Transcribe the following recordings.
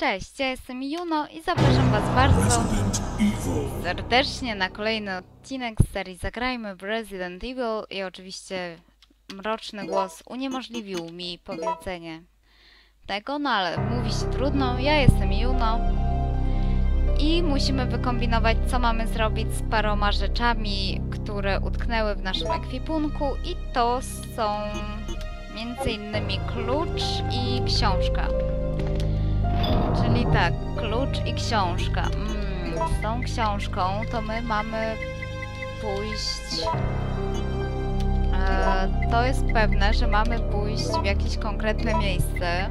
Cześć, ja jestem Juno i zapraszam Was bardzo serdecznie na kolejny odcinek z serii Zagrajmy w Resident Evil i oczywiście mroczny głos uniemożliwił mi powiedzenie tego, no ale mówić trudno, ja jestem Juno i musimy wykombinować, co mamy zrobić z paroma rzeczami, które utknęły w naszym ekwipunku i to są m.in. klucz i książka. Czyli tak, klucz i książka. Z tą książką to my mamy pójść... to jest pewne, że mamy pójść w jakieś konkretne miejsce.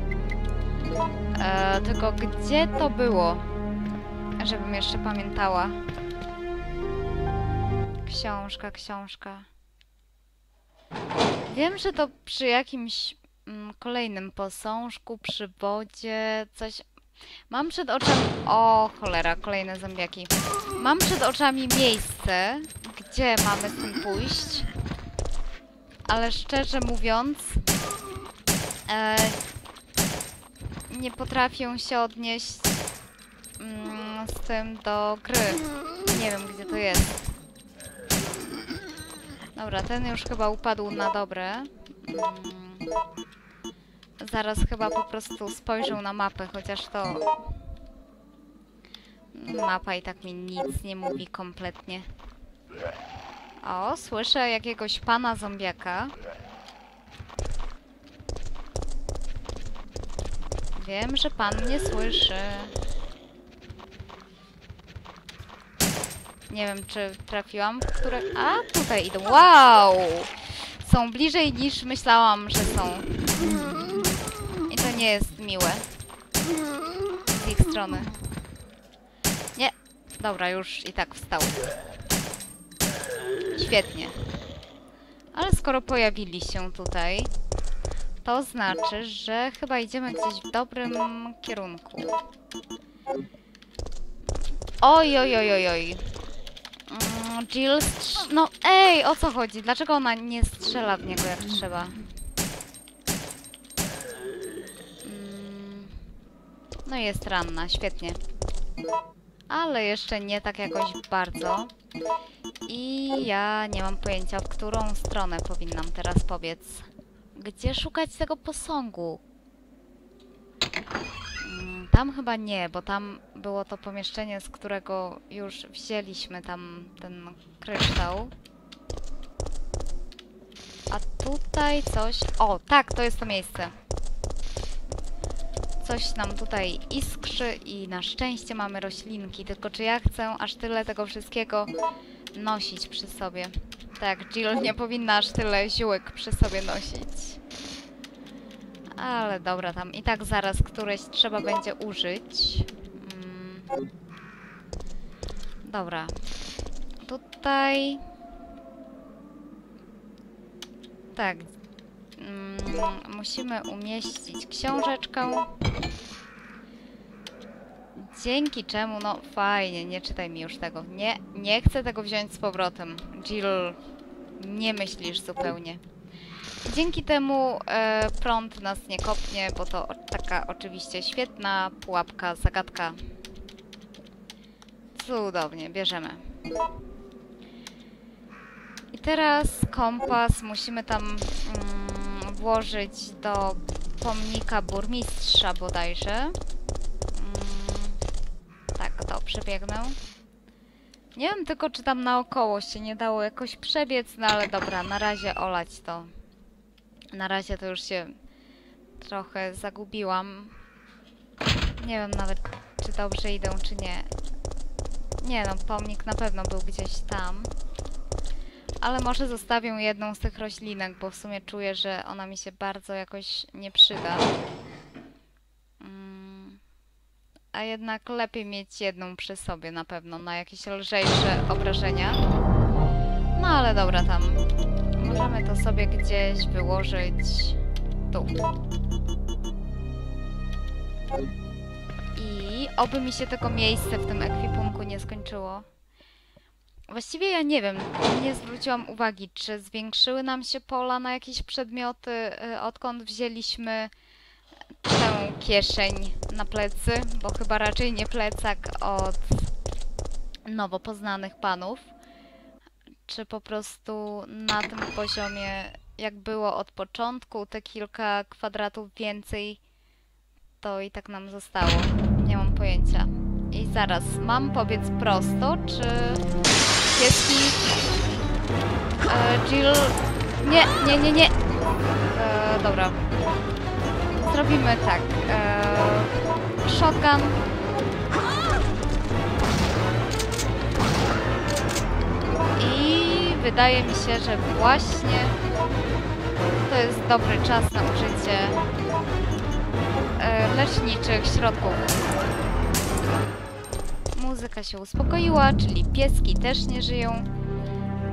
Tylko gdzie to było? Żebym jeszcze pamiętała. Książka, książka. Wiem, że to przy jakimś... kolejnym posążku, przy wodzie, coś... Mam przed oczami... O, cholera, kolejne zombiaki. Mam przed oczami miejsce, gdzie mamy z tym pójść. Ale szczerze mówiąc... nie potrafię się odnieść z tym do gry. Nie wiem, gdzie to jest. Dobra, ten już chyba upadł na dobre. Zaraz chyba po prostu spojrzę na mapę, chociaż to... Mapa i tak mi nic nie mówi kompletnie. O, słyszę jakiegoś pana zombiaka. Wiem, że pan mnie słyszy. Nie wiem, czy trafiłam w które... A, tutaj idę. Wow! Są bliżej niż myślałam, że są. Nie jest miłe. Z ich strony. Nie. Dobra, już i tak wstał. Świetnie. Ale skoro pojawili się tutaj, to znaczy, że chyba idziemy gdzieś w dobrym kierunku. Oj, oj, oj, oj, oj. Jill no ej, o co chodzi? Dlaczego ona nie strzela w niego jak trzeba? No jest ranna, świetnie. Ale jeszcze nie tak jakoś bardzo. I ja nie mam pojęcia, w którą stronę powinnam teraz pobiec. Gdzie szukać tego posągu? Tam chyba nie, bo tam było to pomieszczenie, z którego już wzięliśmy tam ten kryształ. A tutaj coś... O, tak, to jest to miejsce. Coś nam tutaj iskrzy i na szczęście mamy roślinki, tylko czy ja chcę aż tyle tego wszystkiego nosić przy sobie? Tak, Jill nie powinna aż tyle ziółek przy sobie nosić. Ale dobra, tam i tak zaraz któreś trzeba będzie użyć. Dobra. Tutaj... Tak. Musimy umieścić książeczkę. Dzięki czemu, no fajnie, nie czytaj mi już tego. Nie, nie chcę tego wziąć z powrotem. Jill, nie myślisz zupełnie. Dzięki temu prąd nas nie kopnie, bo to taka oczywiście świetna pułapka, zagadka. Cudownie, bierzemy. I teraz kompas musimy tam... włożyć do pomnika burmistrza bodajże. Tak, to przebiegnę. Nie wiem tylko, czy tam naokoło się nie dało jakoś przebiec, no ale dobra, na razie olać to. Na razie to już się trochę zagubiłam. Nie wiem nawet, czy dobrze idę, czy nie. Nie no, pomnik na pewno był gdzieś tam. Ale może zostawię jedną z tych roślinek, bo w sumie czuję, że ona mi się bardzo jakoś nie przyda. A jednak lepiej mieć jedną przy sobie na pewno, na jakieś lżejsze obrażenia. No ale dobra, tam. Możemy to sobie gdzieś wyłożyć tu. I oby mi się tylko miejsce w tym ekwipunku nie skończyło. Właściwie ja nie wiem, nie zwróciłam uwagi, czy zwiększyły nam się pola na jakieś przedmioty, odkąd wzięliśmy tę kieszeń na plecy, bo chyba raczej nie plecak od nowo poznanych panów. Czy po prostu na tym poziomie, jak było od początku, te kilka kwadratów więcej, to i tak nam zostało. Nie mam pojęcia. I zaraz, mam pobiec prosto, czy... Pieski... Jill... Nie. Dobra. Zrobimy tak. Shotgun. I wydaje mi się, że właśnie to jest dobry czas na użycie leczniczych środków. Muzyka się uspokoiła, czyli pieski też nie żyją.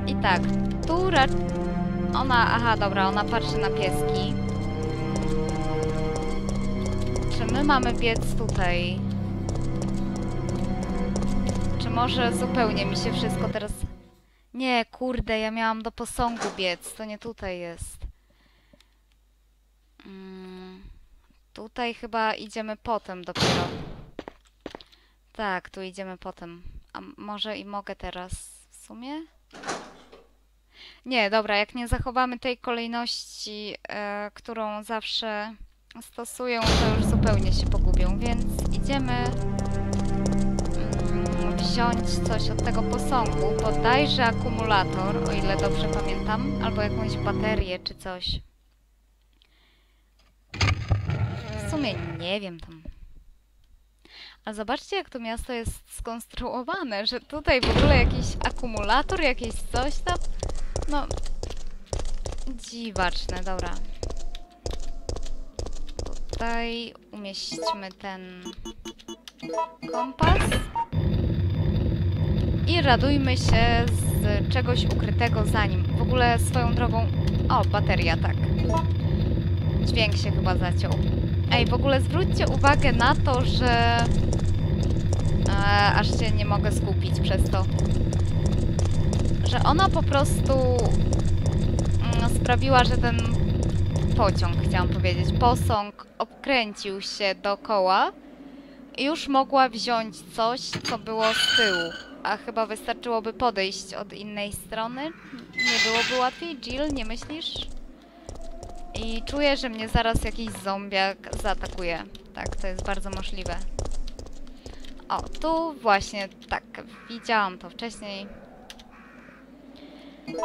I tak, tu ona, aha, dobra, ona patrzy na pieski. Czy my mamy biec tutaj? Czy może zupełnie mi się wszystko teraz... Nie, kurde, ja miałam do posągu biec, to nie tutaj jest. Tutaj chyba idziemy potem dopiero. Tak, tu idziemy potem. A może i mogę teraz w sumie? Nie, dobra, jak nie zachowamy tej kolejności, którą zawsze stosują, to już zupełnie się pogubią, więc idziemy wziąć coś od tego posągu, bodajże akumulator, o ile dobrze pamiętam, albo jakąś baterię czy coś. W sumie nie wiem tam. A zobaczcie, jak to miasto jest skonstruowane, że tutaj w ogóle jakiś akumulator, jakieś coś tam. No, dziwaczne, dobra. Tutaj umieśćmy ten kompas. I radujmy się z czegoś ukrytego za nim. W ogóle swoją drogą... O, bateria, tak. Dźwięk się chyba zaciął. Ej, w ogóle zwróćcie uwagę na to, że... aż się nie mogę skupić przez to. Że ona po prostu sprawiła, że ten pociąg, chciałam powiedzieć, posąg obkręcił się dookoła i już mogła wziąć coś, co było z tyłu. A chyba wystarczyłoby podejść od innej strony. Nie byłoby łatwiej, Jill, nie myślisz? I czuję, że mnie zaraz jakiś zombiak zaatakuje. Tak, to jest bardzo możliwe. O, tu właśnie, tak, widziałam to wcześniej.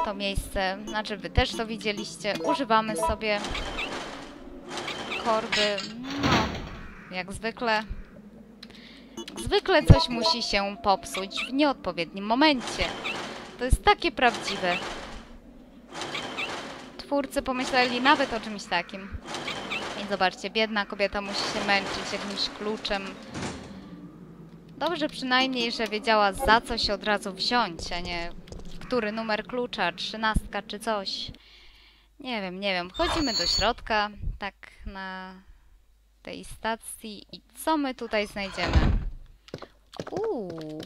To miejsce, znaczy wy też to widzieliście. Używamy sobie korby, no, jak zwykle. Zwykle coś musi się popsuć w nieodpowiednim momencie. To jest takie prawdziwe. Twórcy pomyśleli nawet o czymś takim. I zobaczcie, biedna kobieta musi się męczyć jakimś kluczem. Dobrze przynajmniej, że wiedziała, za co się od razu wziąć, a nie który numer klucza, 13 czy coś. Nie wiem, nie wiem. Chodzimy do środka, tak na tej stacji i co my tutaj znajdziemy? Uuu,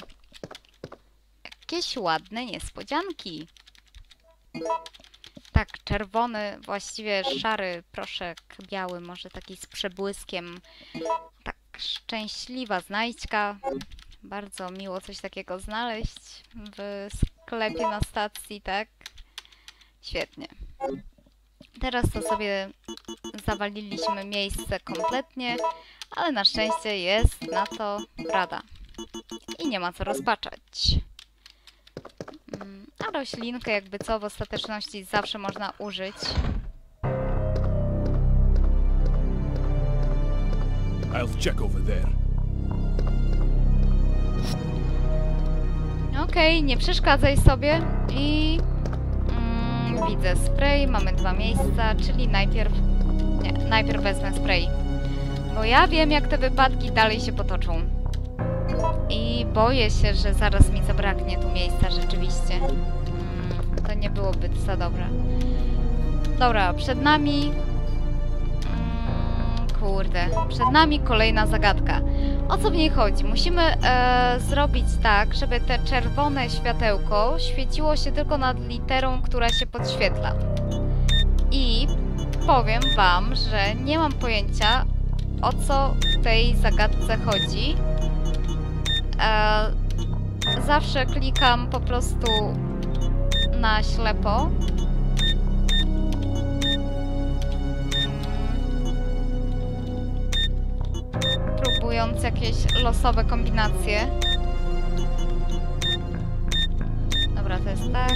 jakieś ładne niespodzianki. Tak, czerwony, właściwie szary proszek, biały, może taki z przebłyskiem. Tak, szczęśliwa znajdźka. Bardzo miło coś takiego znaleźć w sklepie na stacji, tak? Świetnie. Teraz to sobie zawaliliśmy miejsce kompletnie, ale na szczęście jest na to rada. I nie ma co rozpaczać. A roślinkę jakby co w ostateczności zawsze można użyć. I'll check over there. Okej, nie przeszkadzaj sobie i... widzę spray, mamy dwa miejsca, czyli najpierw... Nie, najpierw wezmę spray. Bo ja wiem, jak te wypadki dalej się potoczą. I boję się, że zaraz mi zabraknie tu miejsca rzeczywiście. To nie byłoby za dobre. Dobra, przed nami... Kurde, przed nami kolejna zagadka. O co w niej chodzi? Musimy zrobić tak, żeby te czerwone światełko świeciło się tylko nad literą, która się podświetla. I powiem wam, że nie mam pojęcia, o co w tej zagadce chodzi. Zawsze klikam po prostu na ślepo. Próbując jakieś losowe kombinacje. Dobra, to jest tak.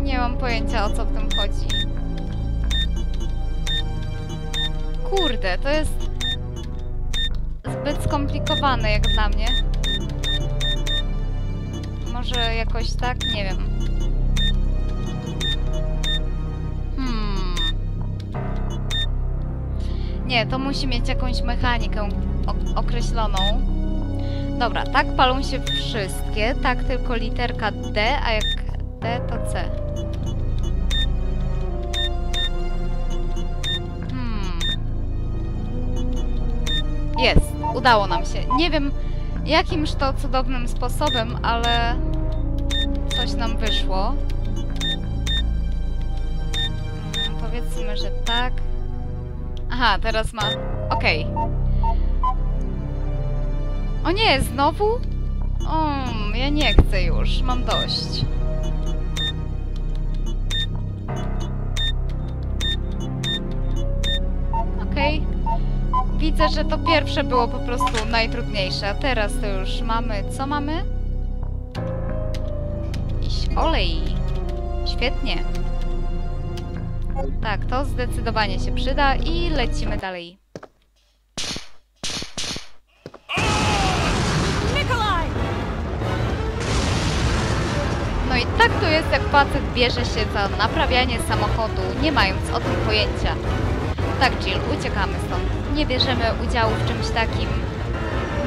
Nie mam pojęcia, o co w tym chodzi. Kurde, to jest zbyt skomplikowane jak dla mnie. Może jakoś tak? Nie wiem. Nie, to musi mieć jakąś mechanikę określoną. Dobra, tak palą się wszystkie, tak tylko literka D, a jak D to C. Jest, udało nam się. Nie wiem jakimż to cudownym sposobem, ale coś nam wyszło. Powiedzmy, że tak. Aha, teraz ma... Okej. O nie, znowu? O, ja nie chcę już, mam dość. Okej. Widzę, że to pierwsze było po prostu najtrudniejsze, a teraz to już mamy... Co mamy? Jakiś olej. Świetnie. Tak, to zdecydowanie się przyda i lecimy dalej. Nikolaj! No i tak to jest, jak facet bierze się za naprawianie samochodu, nie mając o tym pojęcia. Tak, Jill, uciekamy stąd. Nie bierzemy udziału w czymś takim.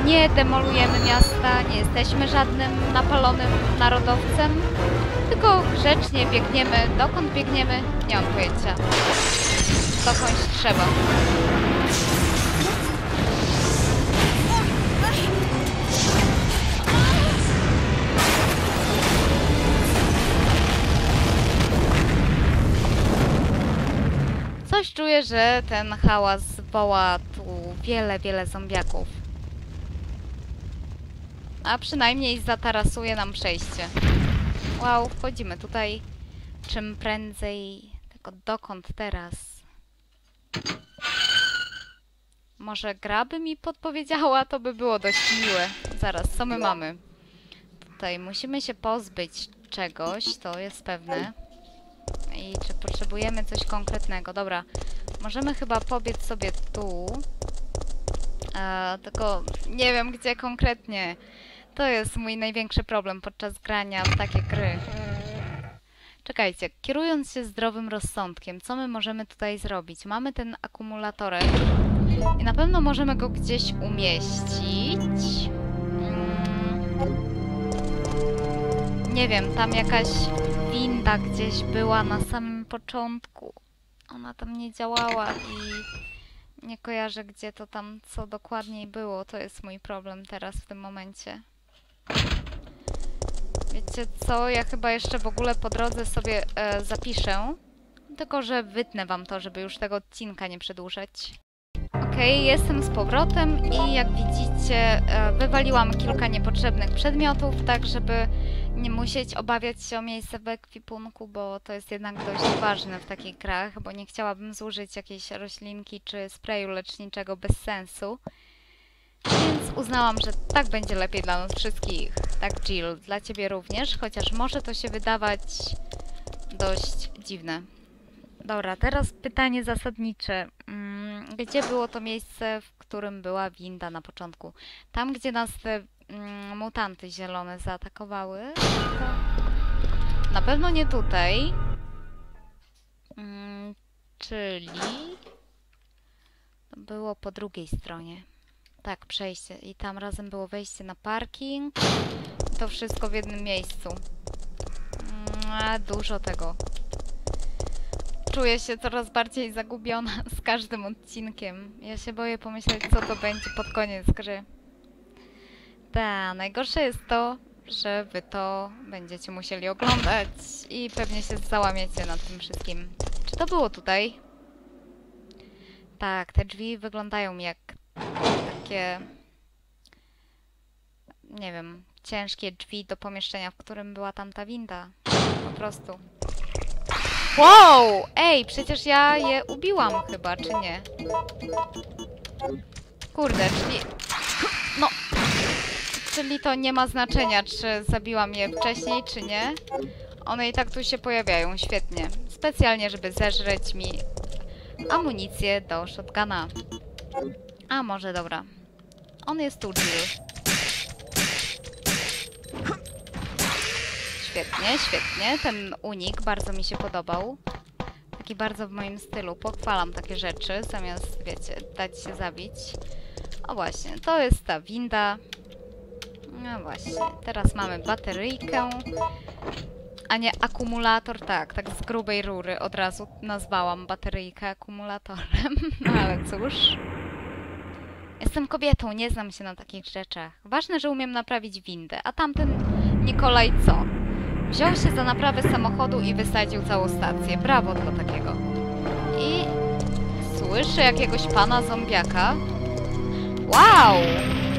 Nie demolujemy miasta, nie jesteśmy żadnym napalonym narodowcem. Tylko grzecznie biegniemy. Dokąd biegniemy? Nie mam pojęcia. Dokądś trzeba. Coś czuję, że ten hałas woła tu wiele zombiaków. A przynajmniej zatarasuje nam przejście. Wow, wchodzimy tutaj czym prędzej, tylko dokąd teraz? Może gra by mi podpowiedziała, to by było dość miłe. Zaraz, co my mamy? Tutaj musimy się pozbyć czegoś, to jest pewne. I czy potrzebujemy coś konkretnego? Dobra, możemy chyba pobiec sobie tu. Tylko nie wiem, gdzie konkretnie. To jest mój największy problem podczas grania w takie gry. Czekajcie, kierując się zdrowym rozsądkiem, co my możemy tutaj zrobić? Mamy ten akumulatorek i na pewno możemy go gdzieś umieścić. Nie wiem, tam jakaś winda gdzieś była na samym początku. Ona tam nie działała i... nie kojarzę, gdzie to tam, co dokładniej było. To jest mój problem teraz, w tym momencie. Wiecie co? Ja chyba jeszcze w ogóle po drodze sobie zapiszę. Tylko, że wytnę wam to, żeby już tego odcinka nie przedłużać. Okej, jestem z powrotem i jak widzicie wywaliłam kilka niepotrzebnych przedmiotów, tak żeby nie musieć obawiać się o miejsce w ekwipunku, bo to jest jednak dość ważne w takich grach, bo nie chciałabym zużyć jakiejś roślinki czy sprayu leczniczego bez sensu. Więc uznałam, że tak będzie lepiej dla nas wszystkich. Tak, Jill, dla ciebie również, chociaż może to się wydawać dość dziwne. Dobra, teraz pytanie zasadnicze. Gdzie było to miejsce, w którym była winda na początku? Tam, gdzie nas te mutanty zielone zaatakowały? Na pewno nie tutaj. Czyli... było po drugiej stronie. Tak, przejście. I tam razem było wejście na parking. To wszystko w jednym miejscu. Dużo tego. Czuję się coraz bardziej zagubiona z każdym odcinkiem. Ja się boję pomyśleć, co to będzie pod koniec gry. Ta, najgorsze jest to, że wy to będziecie musieli oglądać i pewnie się załamiecie nad tym wszystkim. Czy to było tutaj? Tak, te drzwi wyglądają jak takie, nie wiem, ciężkie drzwi do pomieszczenia, w którym była tamta winda. Po prostu. Wow! Ej, przecież ja je ubiłam chyba, czy nie? Kurde, czyli... No... Czyli to nie ma znaczenia, czy zabiłam je wcześniej, czy nie. One i tak tu się pojawiają, świetnie. Specjalnie, żeby zeżreć mi amunicję do shotguna. A może dobra. On jest tu, Jill. Świetnie, świetnie. Ten unik bardzo mi się podobał. Taki bardzo w moim stylu. Pochwalam takie rzeczy, zamiast, wiecie, dać się zabić. O właśnie, to jest ta winda. No właśnie, teraz mamy bateryjkę, a nie akumulator. Tak, tak z grubej rury od razu nazwałam bateryjkę akumulatorem. No ale cóż. Jestem kobietą, nie znam się na takich rzeczach. Ważne, że umiem naprawić windę. A tamten Nikolaj co? Wziął się za naprawę samochodu i wysadził całą stację. Brawo dla takiego. I słyszę jakiegoś pana zombiaka. Wow!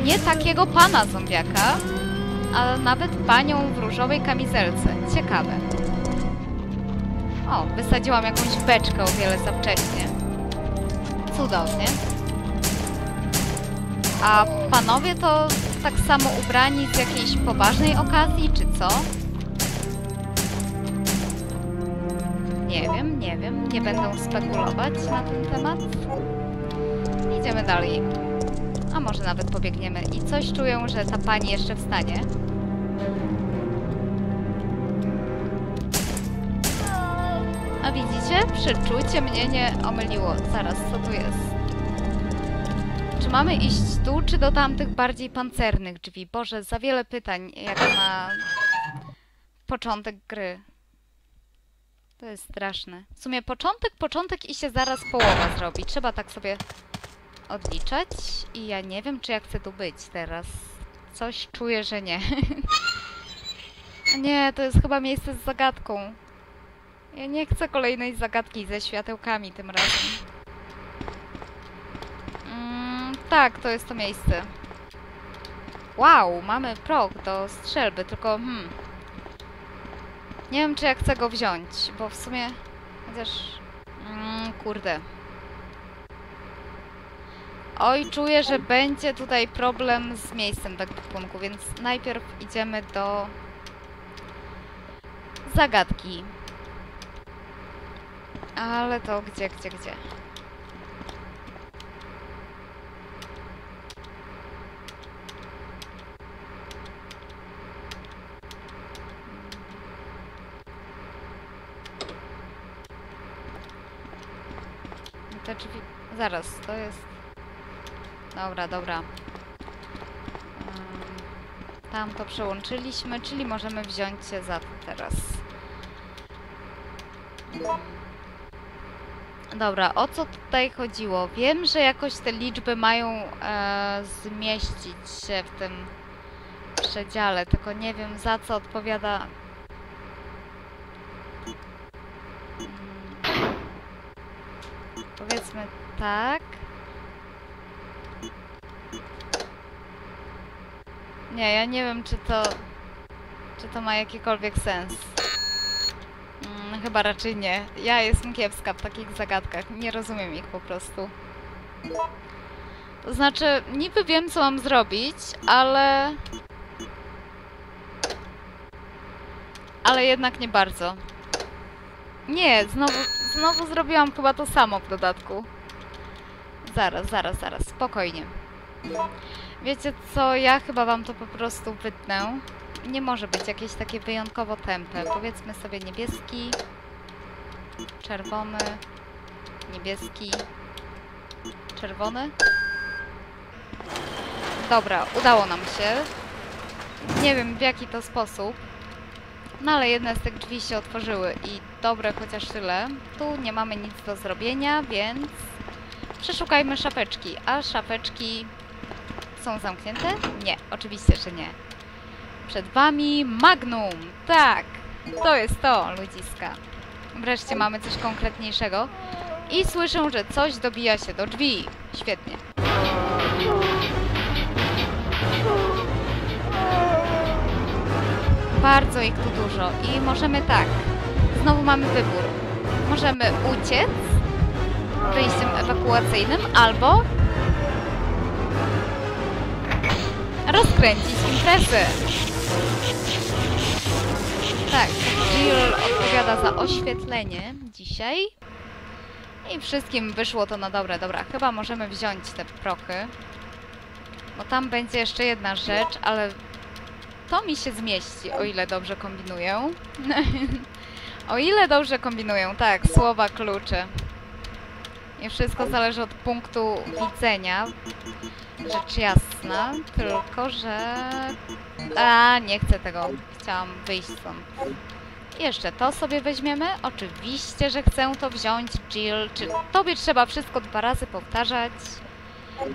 Nie takiego pana zombiaka, ale nawet panią w różowej kamizelce. Ciekawe. O, wysadziłam jakąś beczkę o wiele za wcześnie. Cudownie. A panowie to tak samo ubrani z jakiejś poważnej okazji, czy co? Nie wiem, nie wiem. Nie będę spekulować na ten temat. Idziemy dalej. A może nawet pobiegniemy i coś czuję, że ta pani jeszcze wstanie. A widzicie? Przeczucie mnie nie omyliło. Zaraz, co tu jest? Czy mamy iść tu, czy do tamtych bardziej pancernych drzwi? Boże, za wiele pytań, jak na początek gry. To jest straszne. W sumie początek i się zaraz połowa zrobi. Trzeba tak sobie... odliczać i ja nie wiem, czy ja chcę tu być teraz. Coś czuję, że nie. Nie, to jest chyba miejsce z zagadką. Ja nie chcę kolejnej zagadki ze światełkami tym razem. Tak, to jest to miejsce. Wow, mamy próg do strzelby, tylko nie wiem, czy ja chcę go wziąć, bo w sumie chociaż... kurde. Oj, czuję, że będzie tutaj problem z miejscem w ekwipunku, więc najpierw idziemy do zagadki. Ale to gdzie? Te drzwi... Zaraz, to jest... Dobra. Tam to przełączyliśmy, czyli możemy wziąć się za to teraz. Dobra, o co tutaj chodziło? Wiem, że jakoś te liczby mają zmieścić się w tym przedziale, tylko nie wiem, za co odpowiada... Powiedzmy tak... Nie, ja nie wiem, czy to ma jakikolwiek sens. Chyba raczej nie. Ja jestem kiepska w takich zagadkach. Nie rozumiem ich po prostu. To znaczy, niby wiem, co mam zrobić, ale... Ale jednak nie bardzo. Nie, znowu zrobiłam chyba to samo w dodatku. Zaraz, spokojnie. Wiecie co, ja chyba wam to po prostu wytnę. Nie może być jakieś takie wyjątkowo tępe. Powiedzmy sobie niebieski, czerwony, niebieski, czerwony. Dobra, udało nam się. Nie wiem, w jaki to sposób. No ale jedna z tych drzwi się otworzyły i dobre chociaż tyle. Tu nie mamy nic do zrobienia, więc przeszukajmy szafeczki. A szafeczki... Są zamknięte? Nie, oczywiście, że nie. Przed wami Magnum. Tak, to jest to, ludziska. Wreszcie mamy coś konkretniejszego. I słyszę, że coś dobija się do drzwi. Świetnie. Bardzo ich tu dużo. I możemy tak. Znowu mamy wybór. Możemy uciec wyjściem ewakuacyjnym albo rozkręcić imprezę. Tak, Jill odpowiada za oświetlenie dzisiaj. I wszystkim wyszło to na dobre. Dobra, chyba możemy wziąć te prochy. Bo tam będzie jeszcze jedna rzecz, ale to mi się zmieści, o ile dobrze kombinuję. O ile dobrze kombinuję, tak, słowa klucze. I wszystko zależy od punktu widzenia. Rzecz jasna, tylko że... A, nie chcę tego. Chciałam wyjść stąd. Jeszcze to sobie weźmiemy. Oczywiście, że chcę to wziąć, Jill. Czy tobie trzeba wszystko 2 razy powtarzać?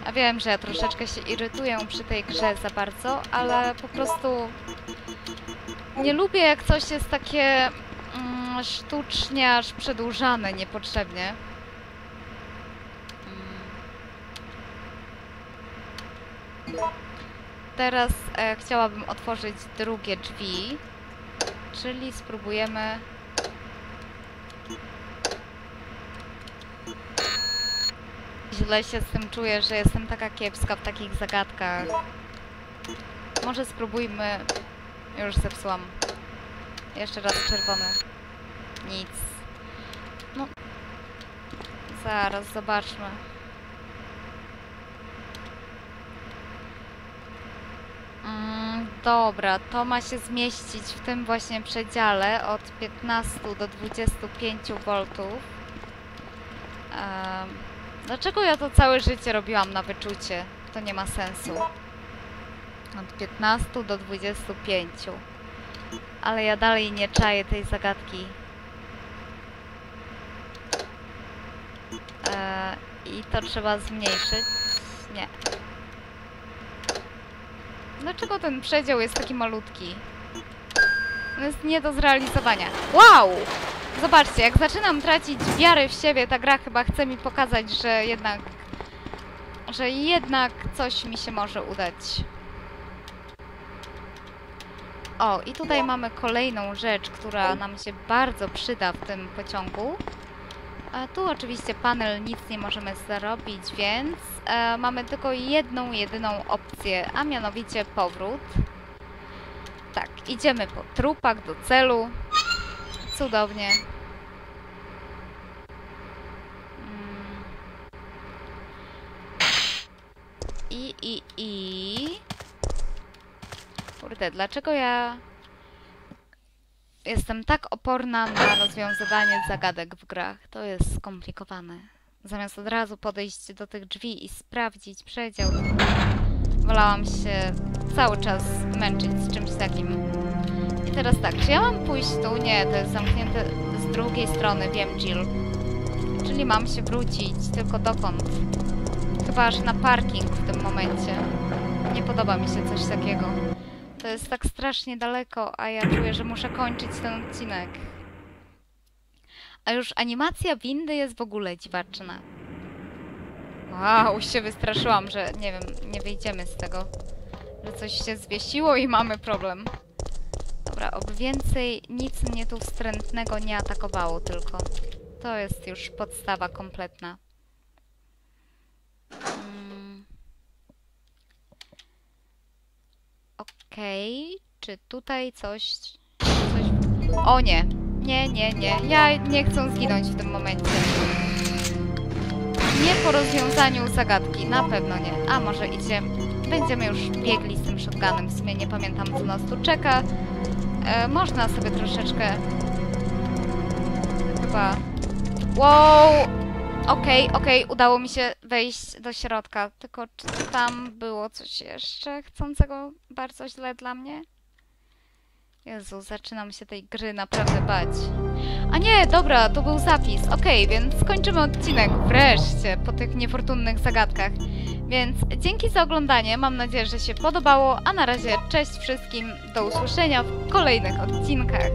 Ja wiem, że ja troszeczkę się irytuję przy tej grze za bardzo, ale po prostu nie lubię, jak coś jest takie sztucznie aż przedłużane niepotrzebnie. Teraz chciałabym otworzyć drugie drzwi, czyli spróbujemy... Źle się z tym czuję, że jestem taka kiepska w takich zagadkach. Może spróbujmy... Już zepsułam. Jeszcze raz czerwony. Nic. No... Zaraz zobaczmy. Dobra, to ma się zmieścić w tym właśnie przedziale od 15 do 25 voltów. Dlaczego ja to całe życie robiłam na wyczucie? To nie ma sensu. Od 15 do 25. Ale ja dalej nie czaję tej zagadki. I to trzeba zmniejszyć. Nie. Dlaczego ten przedział jest taki malutki? On jest nie do zrealizowania. Wow! Zobaczcie, jak zaczynam tracić wiarę w siebie, ta gra chyba chce mi pokazać, że jednak coś mi się może udać. O, i tutaj mamy kolejną rzecz, która nam się bardzo przyda w tym pociągu. A tu oczywiście panel, nic nie możemy zrobić, więc mamy tylko jedną, jedyną opcję, a mianowicie powrót. Tak, idziemy po trupach do celu. Cudownie. Kurde, dlaczego ja jestem tak oporna na rozwiązywanie zagadek w grach? To jest skomplikowane. Zamiast od razu podejść do tych drzwi i sprawdzić przedział, wolałam się cały czas męczyć z czymś takim. I teraz tak, czy ja mam pójść tu? Nie, to jest zamknięte z drugiej strony, wiem, Jill. Czyli mam się wrócić, tylko dokąd? Chyba aż na parking w tym momencie. Nie podoba mi się coś takiego. To jest tak strasznie daleko, a ja czuję, że muszę kończyć ten odcinek. A już animacja windy jest w ogóle dziwaczna. Wow, się wystraszyłam, że nie wiem, nie wyjdziemy z tego. Że coś się zwiesiło i mamy problem. Dobra, oby więcej nic mnie tu wstrętnego nie atakowało tylko. To jest już podstawa kompletna. Okej, czy tutaj coś... O nie! Nie, nie, nie. Ja nie chcę zginąć w tym momencie. Nie po rozwiązaniu zagadki, na pewno nie. A może idziemy... Będziemy już biegli z tym shotgunem, w sumie nie pamiętam, co nas tu czeka. Można sobie troszeczkę... Chyba... Wow! Okej, udało mi się wejść do środka. Tylko czy tam było coś jeszcze chcącego bardzo źle dla mnie? Jezu, zaczynam się tej gry naprawdę bać. A nie, dobra, to był zapis. Okej, więc skończymy odcinek wreszcie po tych niefortunnych zagadkach. Więc dzięki za oglądanie, mam nadzieję, że się podobało, a na razie cześć wszystkim, do usłyszenia w kolejnych odcinkach.